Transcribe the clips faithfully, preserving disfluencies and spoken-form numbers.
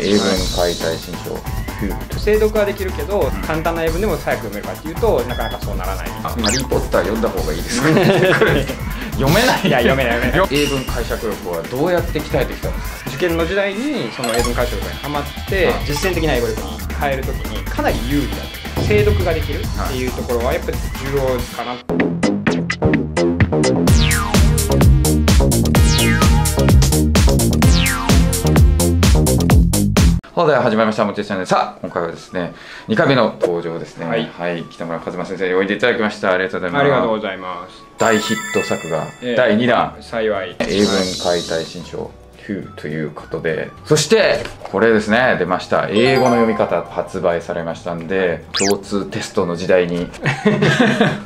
英文解体新書、はい、精読はできるけど、うん、簡単な英文でも早く読めるかっていうとなかなかそうならない。あ、ハリー・ポッター読んだ方がいいですかね読めない。いや、読めない、読めない英文解釈力はどうやって鍛えてきたんですか？受験の時代にその英文解釈力にハマって実践的な英語力に変えるときにかなり有利だった。精読ができるっていうところはやっぱり重要かなと。では始まりました、もちチャンネル。さあ今回はですねにかいめの登場ですね。はい、はい、北村一馬先生においでいただきました。ありがとうございます。ありがとうございます。大ヒット作が、えー、だいにだん、幸い英文解体新書きゅうということで、そしてこれですね、出ました、英語の読み方発売されましたんで、共通テストの時代に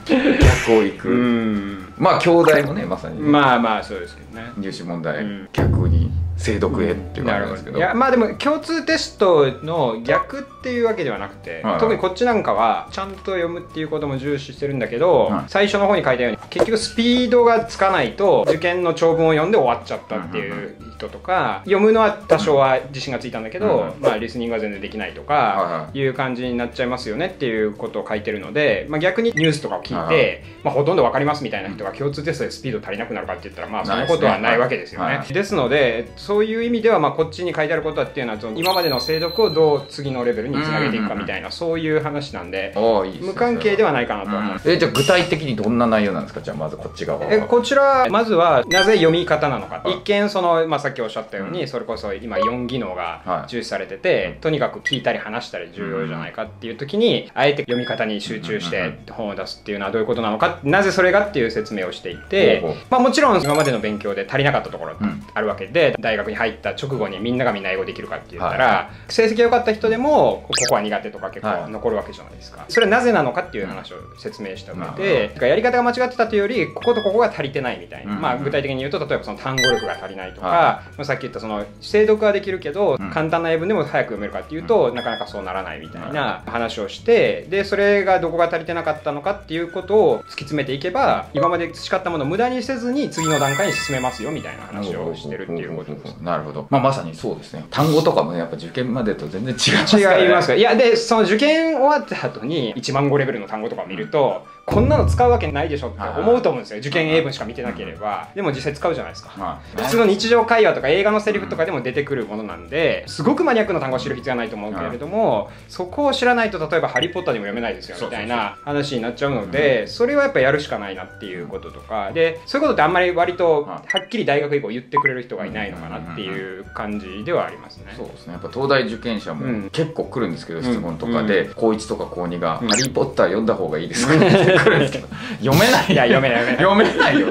逆をいく、うん、まあ京大もね、まさにまあまあそうですけどね、入試問題、うん、逆に精読へっていう感じですけど、いやまあでも共通テストの逆っていうわけではなくて、はい、はい、特にこっちなんかはちゃんと読むっていうことも重視してるんだけど、はい、最初の方に書いたように結局スピードがつかないと受験の長文を読んで終わっちゃったっていう人とか、読むのは多少は自信がついたんだけど、はい、はい、まあリスニングは全然できないとかいう感じになっちゃいますよねっていうことを書いてるので、まあ、逆にニュースとかを聞いて、はい、はい、まあほとんど分かりますみたいな人が共通テストでスピード足りなくなるかって言ったら、まあそんなことはないわけですよね。ですのでそういう意味では、まあこっちに書いてあることはっていうのは、今までの精読をどう次のレベルにつなげていくかみたいな、そういう話なんで無関係ではないかなと思います。え、じゃあ具体的にどんな内容なんですか？じゃあまずこっち側は。え、こちらまずはなぜ読み方なのか。一見その、まあ、さっきおっしゃったように、うん、それこそ今よん技能が重視されてて、はい、とにかく聞いたり話したり重要じゃないかっていう時に、あえて読み方に集中して本を出すっていうのはどういうことなのか、なぜそれがっていう説明をしていて、ほうほう、まあもちろん今までの勉強で足りなかったところってあるわけで、うん、大学に入った直後にみんながみんな英語できるかって言ったら、はい、成績が良かった人でもここは苦手とか結構残るわけじゃないですか、はい、それはなぜなのかっていう話を説明した上で、うん、やり方が間違ってたというよりこことここが足りてないみたいな、うん、まあ具体的に言うと例えばその単語力が足りないとか、はい、まあさっき言ったその精読はできるけど、うん、簡単な英文でも早く読めるかっていうと、うん、なかなかそうならないみたいな話をして、でそれがどこが足りてなかったのかっていうことを突き詰めていけば、今まで培ったものを無駄にせずに次の段階に進めますよみたいな話をしてるっていうことです。なるほど、まあ、まさにそうですね。単語とかもね、やっぱ受験までと全然違いますからね。違いますから、いやでその受験終わった後にいちまん語レベルの単語とかを見ると、こんなの使うわけないでしょって思うと思うんですよ、受験英文しか見てなければ。でも実際使うじゃないですか、はい、普通の日常会話とか映画のセリフとかでも出てくるものなんで、すごくマニアックな単語を知る必要はないと思うけれども、はい、そこを知らないと例えば「ハリー・ポッター」でも読めないですよみたいな話になっちゃうので、それはやっぱやるしかないなっていうこととかで、そういうことってあんまり割とはっきり大学以降言ってくれる人がいないのかなっていう感じではありますね。そうですね、やっぱ東大受験者も結構来るんですけど、うん、質問とかで、うん、高いちとか高にが「ハリー・ポッター」読んだ方がいいですかねって来るんですけど読めない。いや読めない読めない読めないよ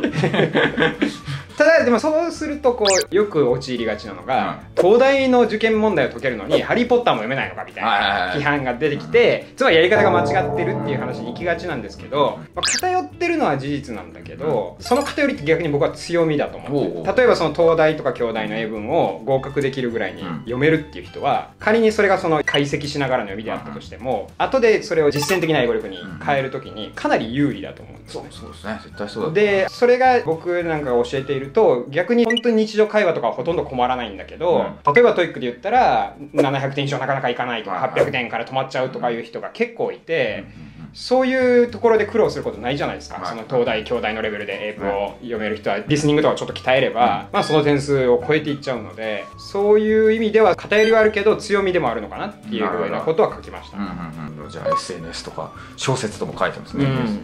ただでもそうするとこうよく陥りがちなのが、うん、東大の受験問題を解けるのに「ハリー・ポッター」も読めないのかみたいな批判が出てきて、つまりやり方が間違ってるっていう話に行きがちなんですけど、まあ、偏ってるのは事実なんだけど、その偏りって逆に僕は強みだと思って、例えばその東大とか京大の英文を合格できるぐらいに読めるっていう人は、仮にそれがその解析しながらの読みであったとしても、後でそれを実践的な英語力に変える時にかなり有利だと思うんですね。そうですね、絶対そうだと思います。でそれが僕なんかが教えていると、逆に本当に日常会話とかはほとんど困らないんだけど、うん、例えばトイックで言ったらななひゃくてん以上なかなかいかないとか、はっぴゃくてんから止まっちゃうとかいう人が結構いて、そういうところで苦労することないじゃないですか。その東大京大のレベルで英語を読める人はリスニングとかちょっと鍛えれば、まあその点数を超えていっちゃうので、そういう意味では偏りはあるけど強みでもあるのかなっていうようなことは書きました。じゃあ エスエヌエス とか小説とも書いてますね。うん、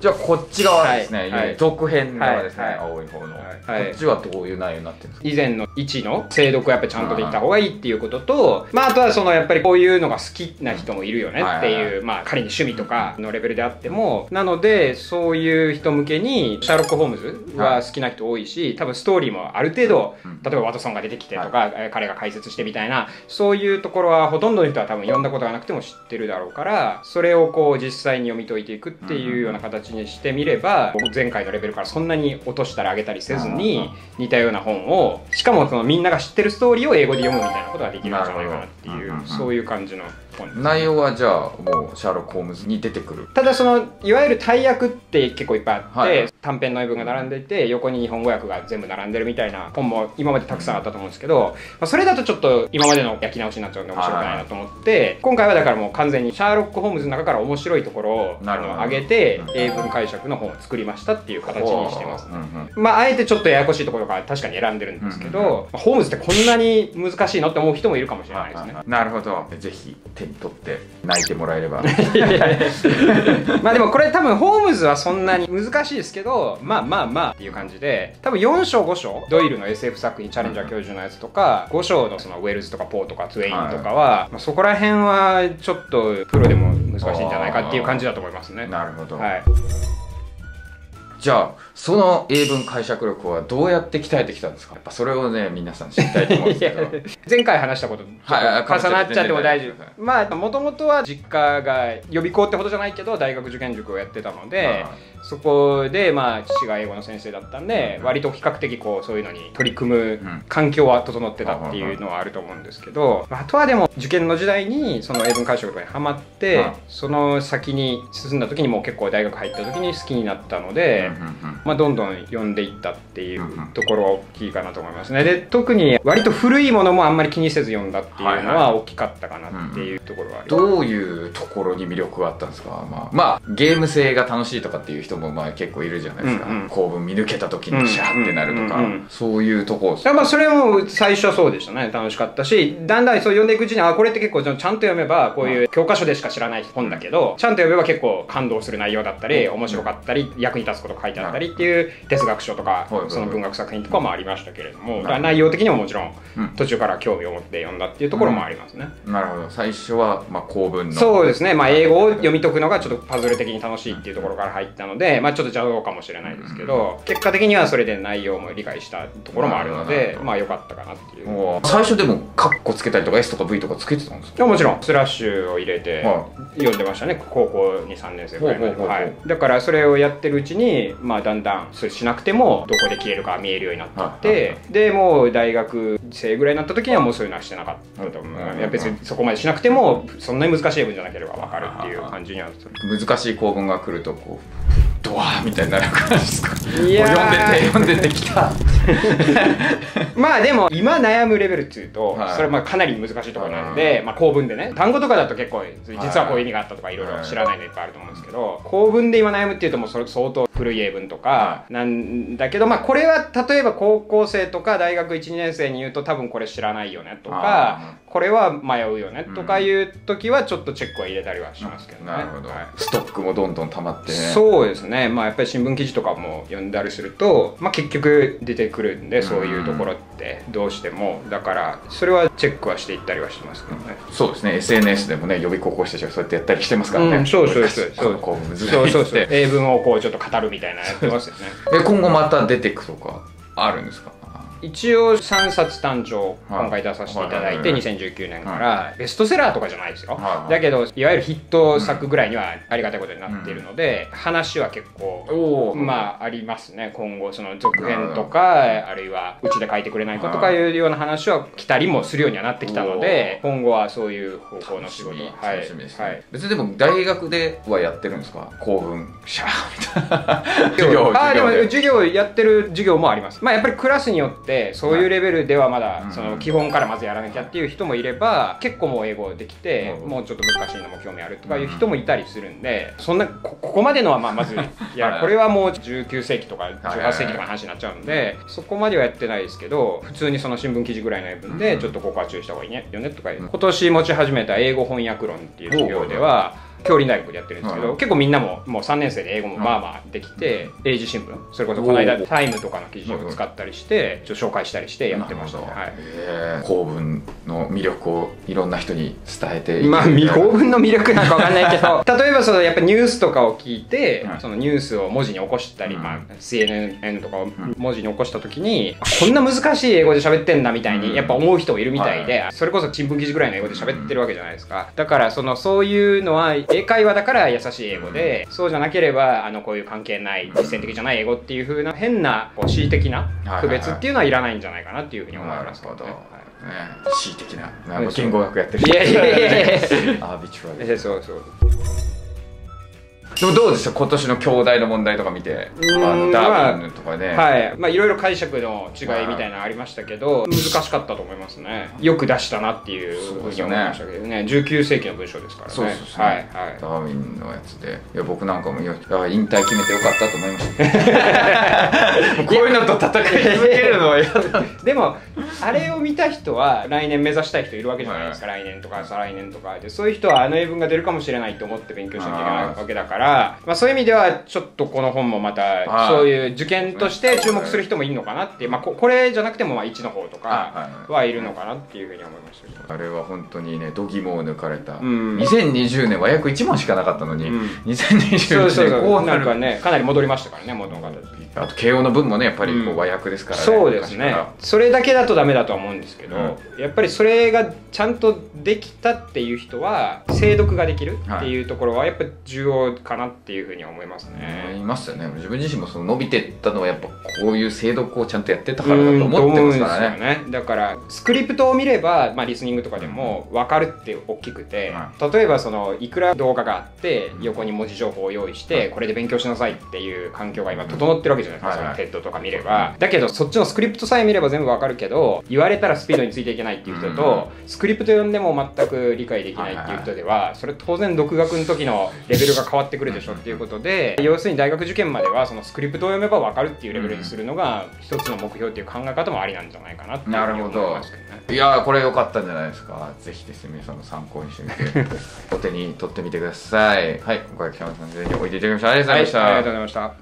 じゃあこっち側ですね、続編側ですね、青い方の。こっちはどういう内容になってるんですか？以前のいちの精読はやっぱりちゃんとできた方がいいっていうことと、まああとはそのやっぱりこういうのが好きな人もいるよねっていう、まあ仮に趣味とかのレベルであっても、なのでそういう人向けにシャーロック・ホームズは好きな人多いし、多分ストーリーもある程度、例えばワトソンが出てきてとか彼が解説してみたいな、そういうところはほとんどの人は多分読んだことがなくても知ってるだろうから、それをこう実際に読み解いていくっていうような形にしてみれば、僕前回のレベルからそんなに落としたり上げたりせずに、似たような本を、しかもそのみんなが知ってるストーリーを英語で読むみたいなことができるんじゃないかなっていう、そういう感じの本です。内容はじゃあもうシャーロック・ホームズに出てくる、ただそのいわゆる大役って結構いっぱいあって、短編の英文が並んでいて、横に日本語訳が全部並んでるみたいな本も今までたくさんあったと思うんですけど、まあ、それだとちょっと今までの焼き直しになっちゃうんで面白くないなと思って、今回はだからもう完全にシャーロック・ホームズの中から面白いところを上げて、英文解釈の本を作りましたっていう形にしてますね。まああえてちょっとややこしいところが確かに選んでるんですけど、ホームズってこんなに難しいのって思う人もいるかもしれないですね。なるほど。ぜひ手に取って泣いてもらえれば。まあでもこれ多分ホームズはそんなに難しいですけど、まあまあまあっていう感じで、多分よん章ご章、ドイルの エスエフ 作品チャレンジャー教授のやつとか、ご章のそのウェルズとかポーとかツェインとかは、まあ、そこら辺はちょっとプロでも難しいんじゃないかっていう感じだと思いますね。なるほど、はい。じゃあその英文解釈力はどうやって鍛えてきたんですか？やっぱそれをね、皆さん知りたいと思うんですけど前回話したことと重なっちゃっても大丈夫。まあもともとは実家が予備校ってほどじゃないけど大学受験塾をやってたので、そこでまあ父が英語の先生だったんで、割と比較的こうそういうのに取り組む環境は整ってたっていうのはあると思うんですけど、あとはでも受験の時代にその英文解釈とかにハマって、その先に進んだ時にもう結構大学入った時に好きになったので、まあどんどん読んでいったっていうところは大きいかなと思いますね。で特に割と古いものもあんまり気にせず読んだっていうのは大きかったかなっていうところはあります。どういうところに魅力があったんですか？まあ、まあ、ゲーム性が楽しいとかっていう人もまあ結構いるじゃないですか。構文見抜けた時にシャーってなるとか、そういうところです。まあそれも最初はそうでしたね。楽しかったし、だんだんそう読んでいくうちに、あ、これって結構ちゃんと読めばこういう教科書でしか知らない本だけど、ちゃんと読めば結構感動する内容だったり面白かったり役に立つことが書いてあったりっていう哲学書とかその文学作品とかもありましたけれども、内容的にももちろん途中から興味を持って読んだっていうところもありますね。なるほど。最初はまあ構文の、そうですね、まあ英語を読み解くのがちょっとパズル的に楽しいっていうところから入ったので、まあちょっと邪道かもしれないですけど、結果的にはそれで内容も理解したところもあるので、まあ良かったかなっていう。最初でもカッコつけたりとか S とか V とかつけてたんですか？もちろんスラッシュを入れて読んでましたね。高校にさんねん生ぐらいまで。はい。だからそれをやってるうちにまあだんだんそれしなくてもどこで消えるか見えるようになってって、でもう大学生ぐらいになった時にはもうそういうのはしてなかったと思う。別にそこまでしなくてもそんなに難しい文じゃなければ分かるっていう感じには。難しい構文が来るとこうドワーみたいになる感じですか？いやー読んでて読んでてきたまあでも今悩むレベルっていうとそれはまあかなり難しいところなので、まあ構文でね、単語とかだと結構実はこういう意味があったとかいろいろ知らないのいっぱいあると思うんですけど、構文で今悩むっていうともうそれ相当古い英文とかなんだけど、まあこれは例えば高校生とか大学いちにねん生に言うと多分これ知らないよねとかこれは迷うよねとかいう時はちょっとチェックは入れたりはしますけどね。なるほど。ストックもどんどん溜まってね。そうですね。まあやっぱり新聞記事とかも読んだりすると、まあ結局出てくるんで、そういうところってどうしてもだからそれはチェックはしていったりはしてますけどね。そうですね。 エスエヌエス でもね、予備高校生たちがそうやってやったりしてますからね。そうそうそうそうそうそうそう。英文をこうちょっと語るみたいなやってますよね。え、今後また出てくとかあるんですか？一応さんさつ単調今回出させていただいて、にせんじゅうきゅうねんからベストセラーとかじゃないですよ、だけどいわゆるヒット作ぐらいにはありがたいことになっているので、話は結構まあありますね。今後その続編とか、あるいはうちで書いてくれないかとかいうような話は来たりもするようにはなってきたので、今後はそういう方向の仕事。楽しみですね。別にでも大学ではやってるんですか？公文シャーみたいな授業。ああ、でも授業やってる授業もあります。まあやっぱりクラスによってそういうレベルではまだその基本からまずやらなきゃっていう人もいれば、結構もう英語できてもうちょっと難しいのも興味あるとかいう人もいたりするんで、そんな こ, ここまでのはまあまずいや、これはもうじゅうきゅうせいきとかじゅうはっせいきとかの話になっちゃうんでそこまではやってないですけど、普通にその新聞記事ぐらいの英文でちょっとここは注意した方がいいねよねとか、今年持ち始めた英語翻訳論っていう授業では。杏林大学でやってるんですけど、結構みんなももうさんねん生で英語もまあまあできて、英字新聞それこそこの間「タイム」とかの記事を使ったりしてちょっと紹介したりしてやってましたね。構文の魅力をいろんな人に伝えて、まあ構文の魅力なんかわかんないけど例えばそのやっぱニュースとかを聞いて、そのニュースを文字に起こしたり、まあ シーエヌエヌ とかを文字に起こした時にこんな難しい英語で喋ってんだみたいにやっぱ思う人もいるみたいで、それこそ新聞記事ぐらいの英語で喋ってるわけじゃないですか。だからそのそういうのは英会話だから優しい英語で、そうじゃなければあのこういう関係ない実践的じゃない英語っていう風な変な恣意的な区別っていうのはいらないんじゃないかなっていうふうに思いますけどね。恣意的ななんか言語学やってる人、いやいやいやアービトラリー。そうそう。でもどうでした今年の兄弟の問題とか見て、あのダーウィンとかね、まあ、はい、まあいろいろ解釈の違いみたいなのありましたけど、難しかったと思いますね。よく出したなっていうふうに思いましたけどね。じゅうきゅうせいきの文章ですからね。そうそうそう、はいはい、ダーウィンのやつで、いや僕なんかも引退決めてよかったと思いましたこういうのと戦い続けるのは嫌だでもあれを見た人は来年目指したい人いるわけじゃないですか、はい、来年とか再来年とかで、そういう人はあの英文が出るかもしれないと思って勉強しなきゃいけないわけだから、まあそういう意味ではちょっとこの本もまたそういう受験として注目する人もいるのかなっていう、まあ、これじゃなくてもまあいちの方とかはいるのかなっていうふうに思いましたけど、あれは本当にね度肝を抜かれた、うん、にせんにじゅうねんは約いちまんしかなかったのに、うん、にせんにじゅういちねんこうなるかね、かなり戻りましたからね元の形に。あと慶応の分もねやっぱりこう和訳ですからね、うん、そうですね、それだけだとダメだとは思うんですけど、うん、やっぱりそれがちゃんとできたっていう人は精読ができるっていうところはやっぱ重要かなっていうふうに思いますね。思いますよね。自分自身もその伸びてったのはやっぱこういう精読をちゃんとやってたからだと思ってますからね。ね、だからスクリプトを見れば、まあ、リスニングとかでも分かるって大きくて、うん、例えばそのいくら動画があって横に文字情報を用意して、うん、これで勉強しなさいっていう環境が今整ってるわけじゃないですか。テッドとか見ればだけどそっちのスクリプトさえ見れば全部分かるけど、言われたらスピードについていけないっていう人と、うん、スクリプト読んでも全く理解できないっていう人ではそれ当然独学の時のレベルが変わってくるでしょっていうことで、要するに大学受験まではそのスクリプトを読めば分かるっていうレベルにするのが一つの目標っていう考え方もありなんじゃないかなっていうふうに思いますけどね。なるほど。いやーこれ良かったんじゃないですか。ぜひですね皆さんも参考にしてみてお手に取ってみてください。はい、今回は北村さんぜひおいでいただきました。ありがとうございました。ありがとうございました。